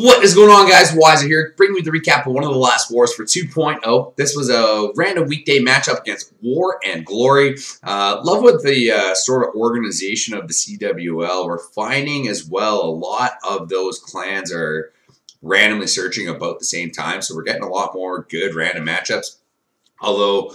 What is going on, guys? Wiser here, bringing you the recap of one of the last wars for 2.0. This was a random weekday matchup against War and Glory. Love what the sort of organization of the CWL we're finding as well. A lot of those clans are randomly searching about the same time, so we're getting a lot more good random matchups. Although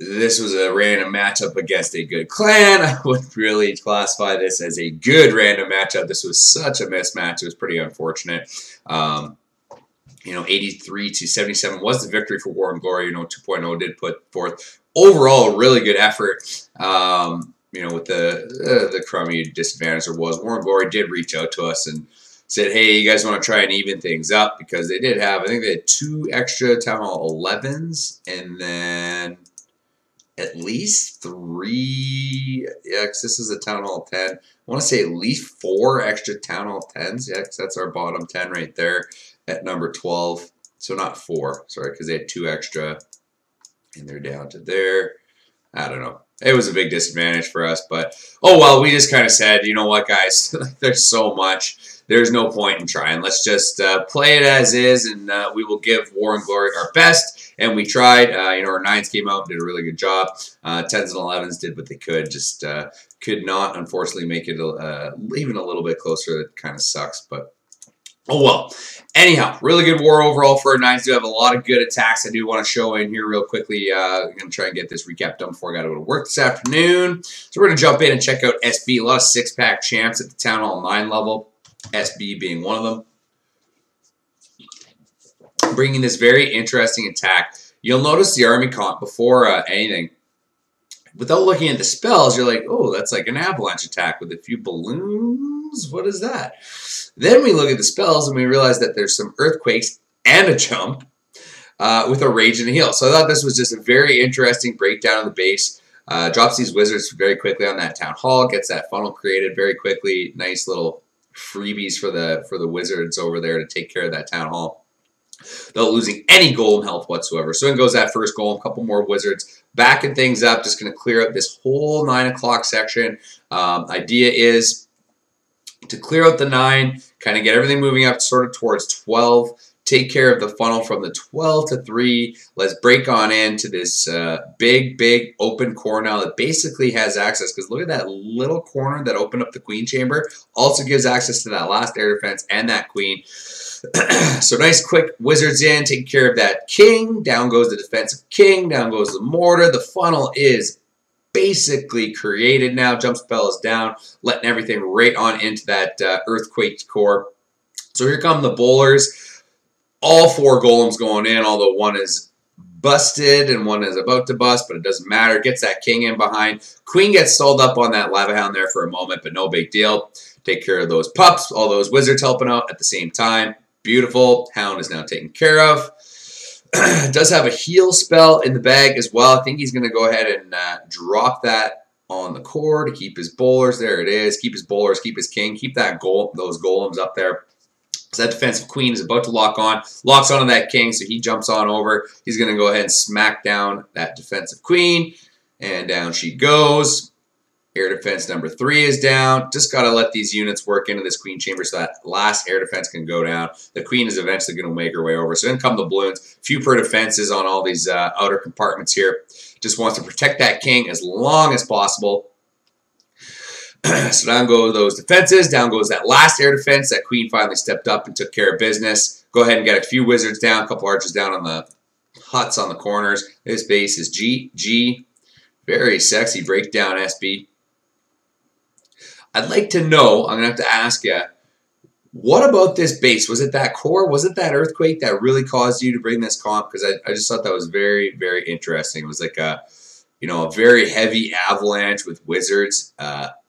this was a random matchup against a good clan, I wouldn't really classify this as a good random matchup. This was such a mismatch. It was pretty unfortunate. 83-77 was the victory for War and Glory. 2.0 did put forth overall a really good effort. With the crummy disadvantage there was, War and Glory did reach out to us and said, hey, you guys want to try and even things up, because they did have, I think they had two extra Town Hall 11s and then at least three, yeah, cause this is a Town Hall 10. I want to say at least four extra Town Hall 10s, yeah, cause that's our bottom 10 right there at number 12. So not four, sorry, because they had two extra and they're down to there. I don't know. It was a big disadvantage for us, but oh well, we just kind of said, you know what, guys, there's so much. There's no point in trying. Let's just play it as is, and we will give War and Glory our best. And we tried. Our 9s came out and did a really good job. 10s and 11s did what they could. Just could not, unfortunately, make it even a little bit closer. That kind of sucks, but oh well. Anyhow, really good war overall for our 9s. Do have a lot of good attacks. I do want to show in here real quickly. I'm going to try and get this recap done before I got to go to work this afternoon. So we're going to jump in and check out SB. A lot of 6-pack champs at the Town Hall 9 level. SB being one of them. Bringing this very interesting attack. You'll notice the army comp before anything. Without looking at the spells, you're like, oh, that's like an avalanche attack with a few balloons. What is that? Then we look at the spells and we realize that there's some earthquakes and a jump with a rage and a heal. So I thought this was just a very interesting breakdown of the base. Drops these wizards very quickly on that town hall. Gets that funnel created very quickly. Nice little freebies for the wizards over there to take care of that town hall. Without losing any golem health whatsoever. So in goes that first golem, a couple more wizards, backing things up, just going to clear out this whole 9 o'clock section. Idea is to clear out the 9, kind of get everything moving up sort of towards 12, take care of the funnel from the 12 to 3. Let's break on into this big open corner now that basically has access, because look at that little corner that opened up the queen chamber. Also gives access to that last air defense and that queen. So nice quick wizards in, taking care of that king. Down goes the defensive king. Down goes the mortar. The funnel is basically created now. Jump spell is down, letting everything right on into that earthquake core. So here come the bowlers. All 4 golems going in, although one is busted and one is about to bust, but it doesn't matter. Gets that king in behind. Queen gets sold up on that lava hound there for a moment, but no big deal. Take care of those pups. All those wizards helping out at the same time. Beautiful. Hound is now taken care of. Does have a heal spell in the bag as well. I think he's going to go ahead and drop that on the core to keep his bowlers. There it is. Keep his bowlers. Keep his king. Keep that those golems up there. So that defensive queen is about to lock on. Locks onto that king, so he jumps on over. He's going to go ahead and smack down that defensive queen. And down she goes. Air defense number 3 is down. Just got to let these units work into this queen chamber so that last air defense can go down. The queen is eventually going to make her way over. So in come the balloons. Few per defenses on all these outer compartments here. Just wants to protect that king as long as possible. So down go those defenses. Down goes that last air defense. That queen finally stepped up and took care of business. Go ahead and get a few wizards down, a couple archers down on the huts on the corners. This base is GG. Very sexy breakdown, SB. I'd like to know, I'm going to have to ask you, what about this base? Was it that core? Was it that earthquake that really caused you to bring this comp? Because I just thought that was very, very interesting. It was like a a very heavy avalanche with wizards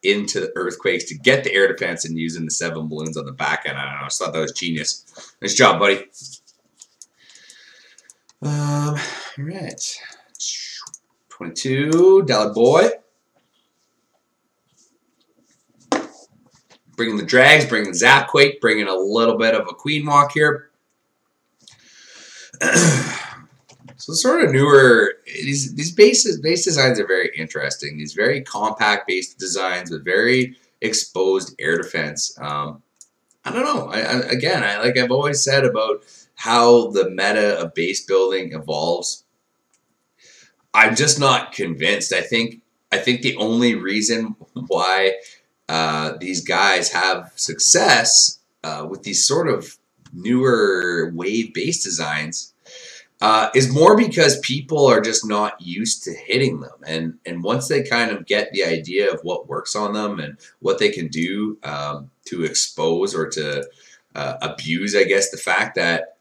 into the earthquakes to get the air defense and using the 7 balloons on the back end. I don't know. I just thought that was genius. Nice job, buddy. All right. 22, Dallas boy. Bringing the drags, bringing the zapquake, bringing a little bit of a queen walk here. So sort of newer, these base designs are very interesting. These very compact base designs with very exposed air defense. I don't know. I've always said about how the meta of base building evolves. I'm just not convinced. I think the only reason why these guys have success with these sort of newer wave base designs is more because people are just not used to hitting them. And once they kind of get the idea of what works on them and what they can do to expose or to abuse, I guess, the fact that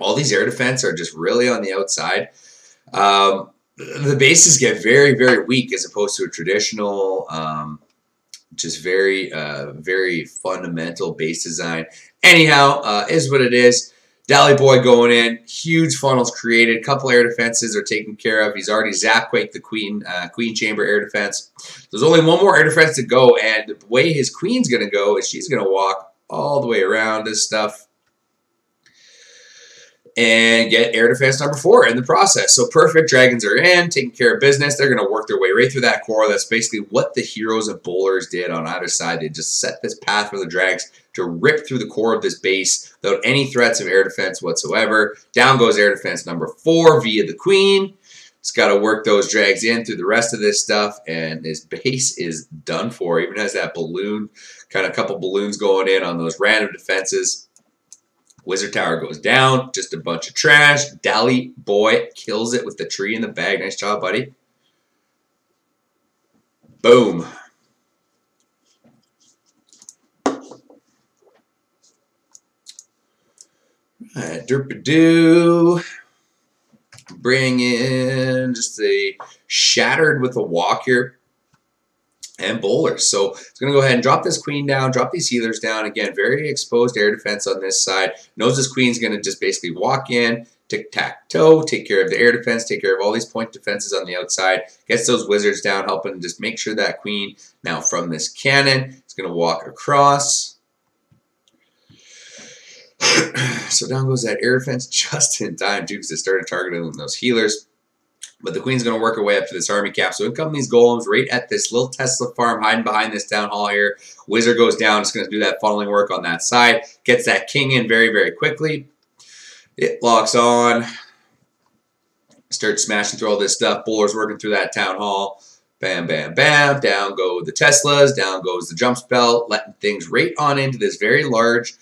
all these air defense are just really on the outside, the bases get very, very weak as opposed to a traditional, just very, very fundamental base design. Anyhow, is what it is. Dally Boy going in, huge funnels created, a couple air defenses are taken care of. He's already Zapquaked the Queen, Queen Chamber air defense. There's only one more air defense to go, and the way his Queen's going to go is she's going to walk all the way around this stuff and get air defense number 4 in the process. So perfect, dragons are in, taking care of business. They're going to work their way right through that core. That's basically what the heroes and bowlers did on either side. They just set this path for the drags to rip through the core of this base without any threats of air defense whatsoever. Down goes air defense number 4 via the Queen. It's got to work those drags in through the rest of this stuff, and this base is done for. Even has that balloon, kind of couple balloons going in on those random defenses. Wizard Tower goes down, just a bunch of trash. Dally Boy kills it with the tree in the bag. Nice job, buddy. Boom. All right, derp-a-doo. Bring in just a shattered with a walk here. And bowlers. So it's going to go ahead and drop this queen down, drop these healers down. Again, very exposed air defense on this side. Knows this queen's going to just basically walk in, tic-tac-toe, take care of the air defense, take care of all these point defenses on the outside. Gets those wizards down, helping just make sure that queen, now from this cannon, it's going to walk across. So down goes that air defense just in time, too, because it started targeting those healers. But the queen's going to work her way up to this army cap. So in come these golems right at this little Tesla farm hiding behind this town hall here. Wizard goes down. It's going to do that funneling work on that side. Gets that king in very, very quickly. It locks on. Starts smashing through all this stuff. Bowler's working through that town hall. Bam, bam, bam. Down go the Teslas. Down goes the jump spell. Letting things right on into this very large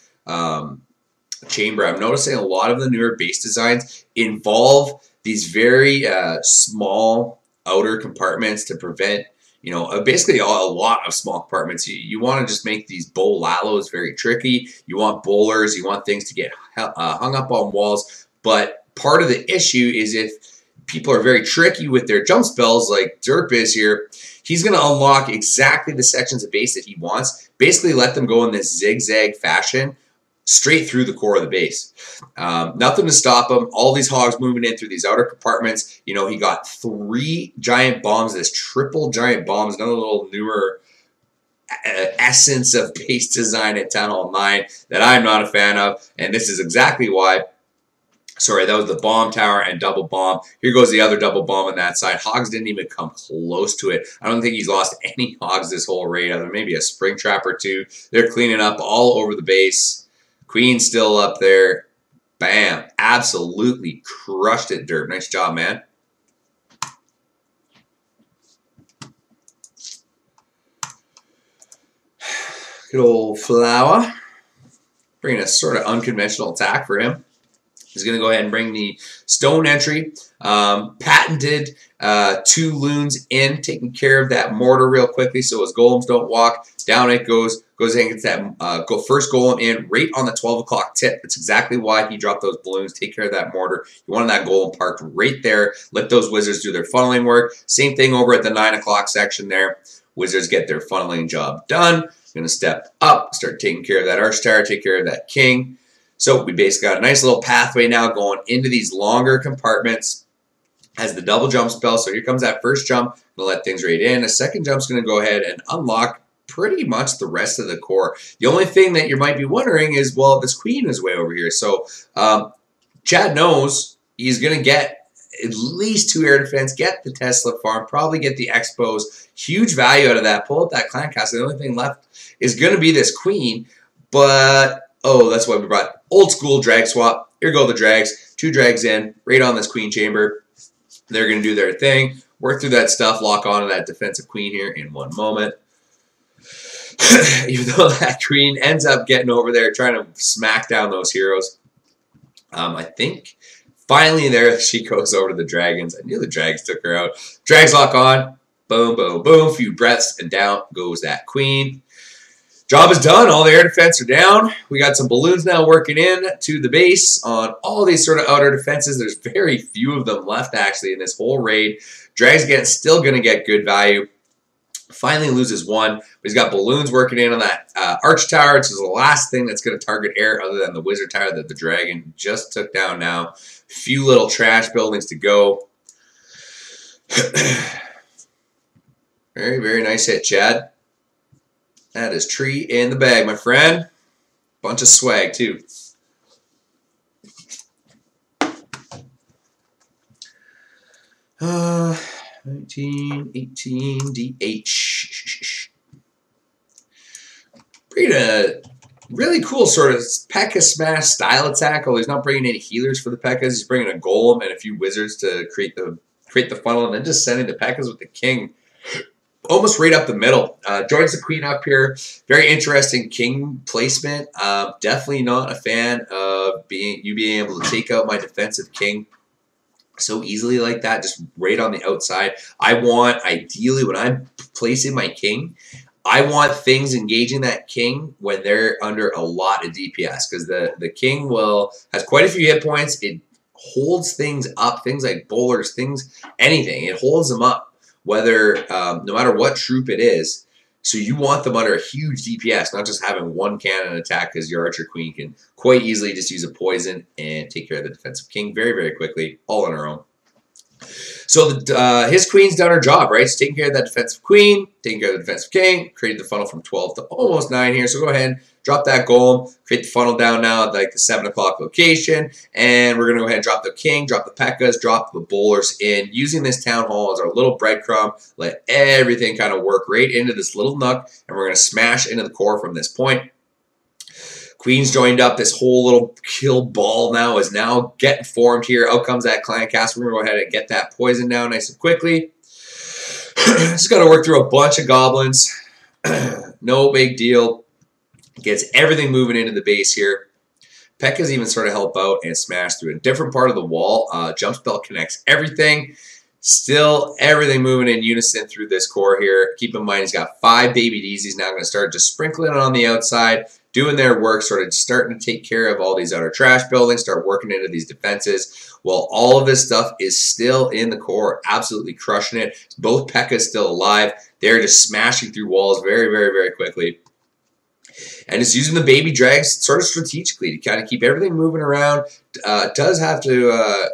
chamber. I'm noticing a lot of the newer base designs involve these very small outer compartments to prevent, you know, basically a lot of small compartments. You want to just make these bowl lalos very tricky. You want bowlers. You want things to get hung up on walls. But part of the issue is if people are very tricky with their jump spells, like Derp is here, he's going to unlock exactly the sections of base that he wants, basically let them go in this zigzag fashion straight through the core of the base. Nothing to stop him. All these hogs moving in through these outer compartments. You know, he got 3 giant bombs, this triple giant bombs, another little newer essence of base design at Town Hall 9 that I'm not a fan of. And this is exactly why. Sorry, that was the bomb tower and double bomb. Here goes the other double bomb on that side. Hogs didn't even come close to it. I don't think he's lost any hogs this whole raid, other than maybe a spring trap or two. They're cleaning up all over the base. Queen's still up there. Bam. Absolutely crushed it, Derp. Nice job, man. Good old Flower. Bringing a sort of unconventional attack for him. He's going to go ahead and bring the stone entry. Patented 2 loons in, taking care of that mortar real quickly so his golems don't walk. Down it goes. Goes ahead and gets that first golem in right on the 12 o'clock tip. That's exactly why he dropped those balloons. Take care of that mortar. You wanted that golem parked right there. Let those wizards do their funneling work. Same thing over at the 9 o'clock section there. Wizards get their funneling job done. Going to step up, start taking care of that arch tower, take care of that king. So we basically got a nice little pathway now going into these longer compartments. Has the double jump spell. So here comes that first jump. Going to let things right in. A second jump's going to go ahead and unlock pretty much the rest of the core. The only thing that you might be wondering is, well, this queen is way over here. So Chad knows he's going to get at least 2 air defense, get the Tesla farm, probably get the expos. Huge value out of that. Pull up that clan castle. The only thing left is going to be this queen. But, oh, that's why we brought old school drag swap. Here go the drags. Two drags in, right on this queen chamber. They're going to do their thing. Work through that stuff, lock on to that defensive queen here in one moment. Even though that queen ends up getting over there, trying to smack down those heroes. I think finally there she goes over to the dragons. I knew the drags took her out. Drags lock on. Boom, boom, boom. Few breaths and down goes that queen. Job is done. All the air defense are down. We got some balloons now working in to the base on all these sort of outer defenses. There's very few of them left actually in this whole raid. Drags again still going to get good value. Finally loses one, but he's got balloons working in on that arch tower, which is the last thing that's going to target air other than the wizard tower that the dragon just took down now. Few little trash buildings to go. Very, very nice hit, Chad. That is tree in the bag, my friend. Bunch of swag, too. Uh, 19, 18, DH. Bringing a really cool sort of Pekka Smash style attack, although he's not bringing any healers for the Pekkas. He's bringing a golem and a few wizards to create the funnel, and then just sending the Pekkas with the king almost right up the middle. Joins the queen up here. Very interesting king placement. Definitely not a fan of being able to take out my defensive king so easily like that, just right on the outside. I want, ideally, when I'm placing my king, I want things engaging that king when they're under a lot of DPS, because the king has quite a few hit points. It holds things up, things like bowlers, things, anything. It holds them up, whether no matter what troop it is. So you want them under a huge DPS, not just having one cannon attack, because your archer queen can quite easily just use a poison and take care of the defensive king very, very quickly, all on her own. So his queen's done her job, right? She's taking care of that defensive queen, taking care of the defensive king, created the funnel from 12 to almost 9 here. So go ahead, drop that golem, create the funnel down now at like the 7 o'clock location, and we're going to go ahead and drop the king, drop the Pekkas, drop the bowlers in, using this town hall as our little breadcrumb. Let everything kind of work right into this little nook, and we're going to smash into the core from this point. Queen's joined up. This whole little kill ball now is now getting formed here. Out comes that clan castle. We're going to go ahead and get that poison down nice and quickly. Just got to work through a bunch of goblins. No big deal. Gets everything moving into the base here. Pekkas even sort of help out and smash through a different part of the wall. Jump spell connects everything. Still everything moving in unison through this core here. Keep in mind he's got 5 baby Ds. He's now going to start just sprinkling it on the outside, doing their work, sort of starting to take care of all these outer trash buildings, start working into these defenses. Well, all of this stuff is still in the core, absolutely crushing it. Both Pekkas still alive. They're just smashing through walls very, very, very quickly. And it's using the baby drags sort of strategically to kind of keep everything moving around. Does have to,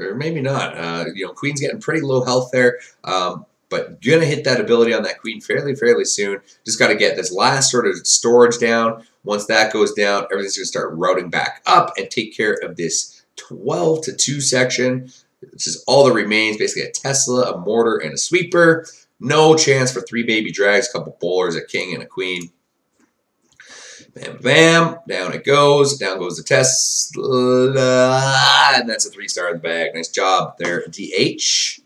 or maybe not, you know, queen's getting pretty low health there. But going to hit that ability on that queen fairly soon. Just got to get this last sort of storage down. Once that goes down, everything's going to start routing back up and take care of this 12 to 2 section. This is all that remains, basically a Tesla, a mortar, and a sweeper. No chance for 3 baby drags, a couple bowlers, a king, and a queen. Bam, bam, down it goes. Down goes the Tesla, and that's a 3-star in the bag. Nice job there, DH.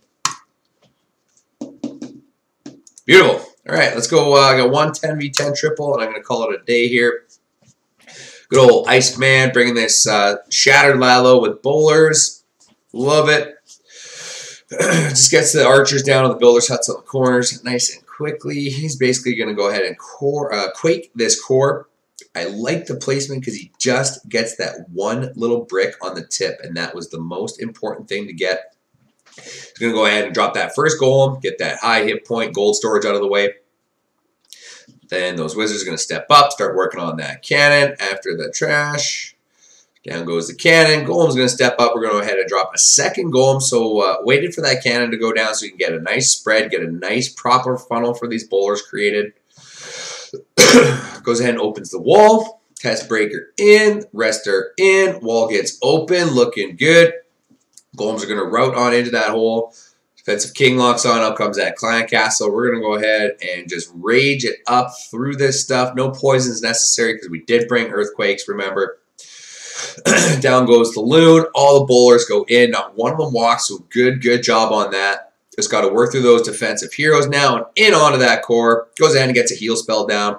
Beautiful. All right, let's go. I got 1 10v10 triple, and I'm going to call it a day here. Good old Iceman bringing this shattered Lalo with bowlers. Love it. Just gets the archers down on the builder's huts on the corners nice and quickly. He's basically going to go ahead and quake this core. I like the placement because he just gets that one little brick on the tip, and that was the most important thing to get. He's going to go ahead and drop that first golem, get that high hit point, gold storage out of the way. Then those wizards are going to step up, start working on that cannon after the trash. Down goes the cannon. Golem's going to step up. We're going to go ahead and drop a second golem. So waited for that cannon to go down so you can get a nice spread, get a nice proper funnel for these bowlers created. Goes ahead and opens the wall. Test breaker in, rester in. Wall gets open, looking good. Golems are going to route on into that hole. Defensive king locks on, up comes that client castle. We're going to go ahead and just rage it up through this stuff. No poisons necessary because we did bring earthquakes, remember. Down goes the loon. All the bowlers go in. Not one of them walks, so good job on that. Just got to work through those defensive heroes now and in onto that core. Goes in and gets a heal spell down,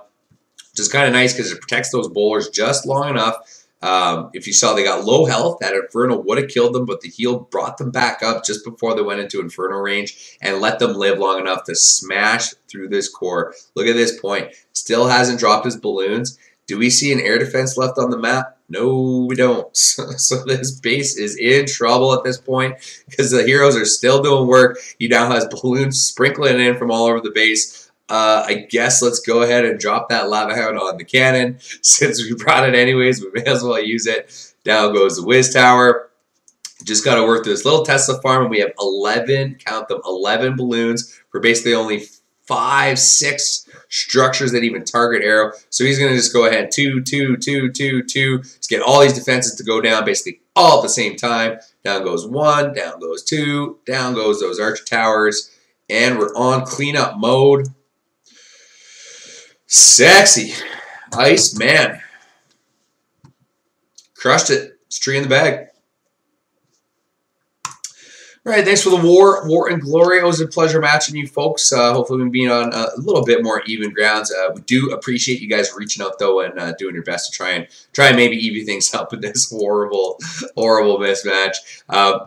which is kind of nice because it protects those bowlers just long enough. If you saw, they got low health. That Inferno would have killed them, but the heal brought them back up just before they went into Inferno range and let them live long enough to smash through this core. Look at this point. Still hasn't dropped his balloons. Do we see an air defense left on the map? No, we don't. So this base is in trouble at this point because the heroes are still doing work. He now has balloons sprinkling in from all over the base. I guess let's go ahead and drop that Lava Hound on the cannon. Since we brought it anyways, we may as well use it. Down goes the Wiz Tower. Just got to work through this little Tesla farm, and we have 11, count them, 11 balloons for basically only 5, 6 structures that even target arrow. So he's going to just go ahead, 2, 2, 2, 2, 2, just get all these defenses to go down basically all at the same time. Down goes 1, down goes 2, down goes those archer towers, and we're on cleanup mode. Sexy. Ice Man. Crushed it. It's tree in the bag. All right, thanks for the War and Glory. It was a pleasure matching you folks. Hopefully we've been on a little bit more even grounds. We do appreciate you guys reaching out, though, and doing your best to try and maybe even things up in this horrible mismatch.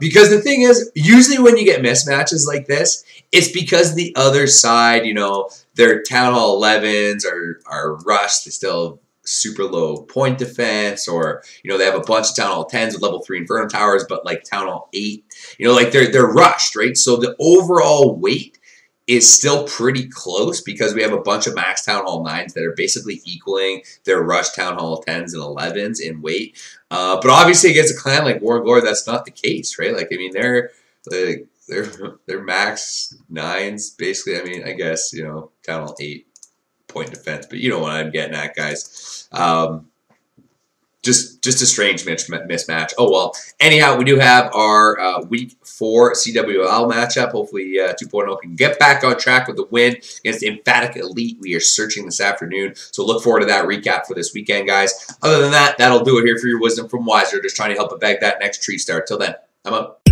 Because the thing is, usually when you get mismatches like this, it's because the other side, you know, their Town Hall 11s are rushed. They still super low point defense, or you know, they have a bunch of Town Hall 10s with level 3 Inferno Towers, but like Town Hall 8, you know, like they're rushed, right? So the overall weight is still pretty close because we have a bunch of max Town Hall 9s that are basically equaling their rush Town Hall 10s and 11s in weight. But obviously against a clan like War and Glory, that's not the case, right? Like I mean, they're max 9s basically. I mean, I guess, you know, Town Hall 8 point defense, but you know what I'm getting at, guys. Just a strange mismatch. Oh well. Anyhow, we do have our week 4 CWL matchup. Hopefully 2.0 can get back on track with the win against Emphatic Elite. We are searching this afternoon, so look forward to that recap for this weekend, guys. Other than that, that'll do it here for your Wisdom from Wiser. Just trying to help it bag that next tree star. Till then, I'm up.